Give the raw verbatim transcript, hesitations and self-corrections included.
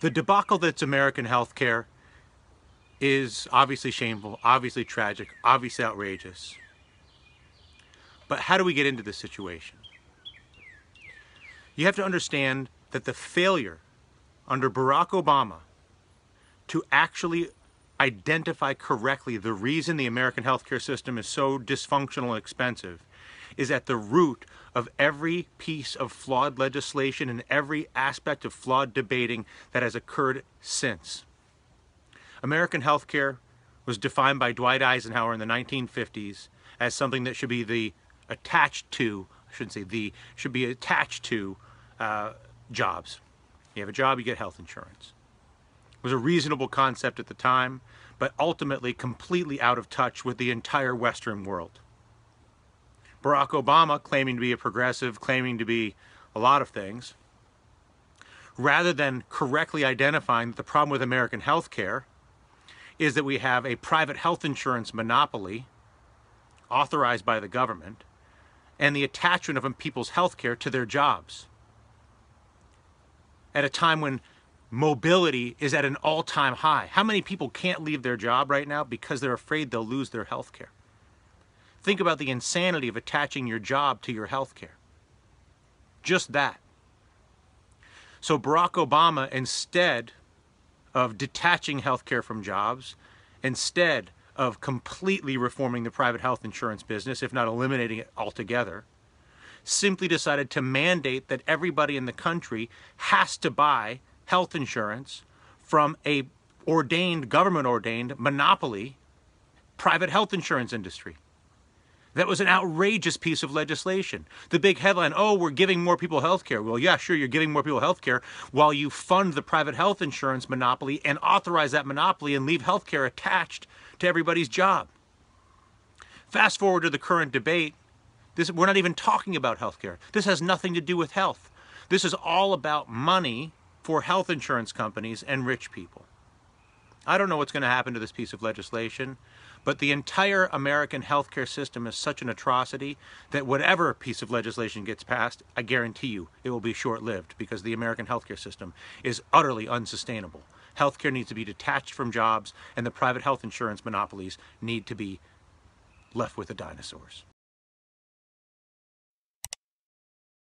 The debacle that's American healthcare is obviously shameful, obviously tragic, obviously outrageous. But how do we get into this situation? You have to understand that the failure under Barack Obama to actually identify correctly the reason the American healthcare system is so dysfunctional and expensive is at the root of every piece of flawed legislation and every aspect of flawed debating that has occurred since. American healthcare was defined by Dwight Eisenhower in the nineteen fifties as something that should be the attached to, I shouldn't say the, should be attached to uh, jobs. You have a job, you get health insurance. It was a reasonable concept at the time, but ultimately completely out of touch with the entire Western world. Barack Obama, claiming to be a progressive, claiming to be a lot of things, rather than correctly identifying that the problem with American healthcare is that we have a private health insurance monopoly authorized by the government and the attachment of people's healthcare to their jobs at a time when mobility is at an all-time high. How many people can't leave their job right now because they're afraid they'll lose their healthcare? Think about the insanity of attaching your job to your healthcare. Just that. So Barack Obama, instead of detaching healthcare from jobs, instead of completely reforming the private health insurance business, if not eliminating it altogether, simply decided to mandate that everybody in the country has to buy health insurance from a ordained, government-ordained monopoly private health insurance industry. That was an outrageous piece of legislation. The big headline, oh, we're giving more people health care. Well, yeah, sure, you're giving more people health care while you fund the private health insurance monopoly and authorize that monopoly and leave health care attached to everybody's job. Fast forward to the current debate. This, we're not even talking about health care. This has nothing to do with health. This is all about money for health insurance companies and rich people. I don't know what's going to happen to this piece of legislation, but the entire American healthcare system is such an atrocity that whatever piece of legislation gets passed, I guarantee you it will be short-lived because the American healthcare system is utterly unsustainable. Healthcare needs to be detached from jobs, and the private health insurance monopolies need to be left with the dinosaurs.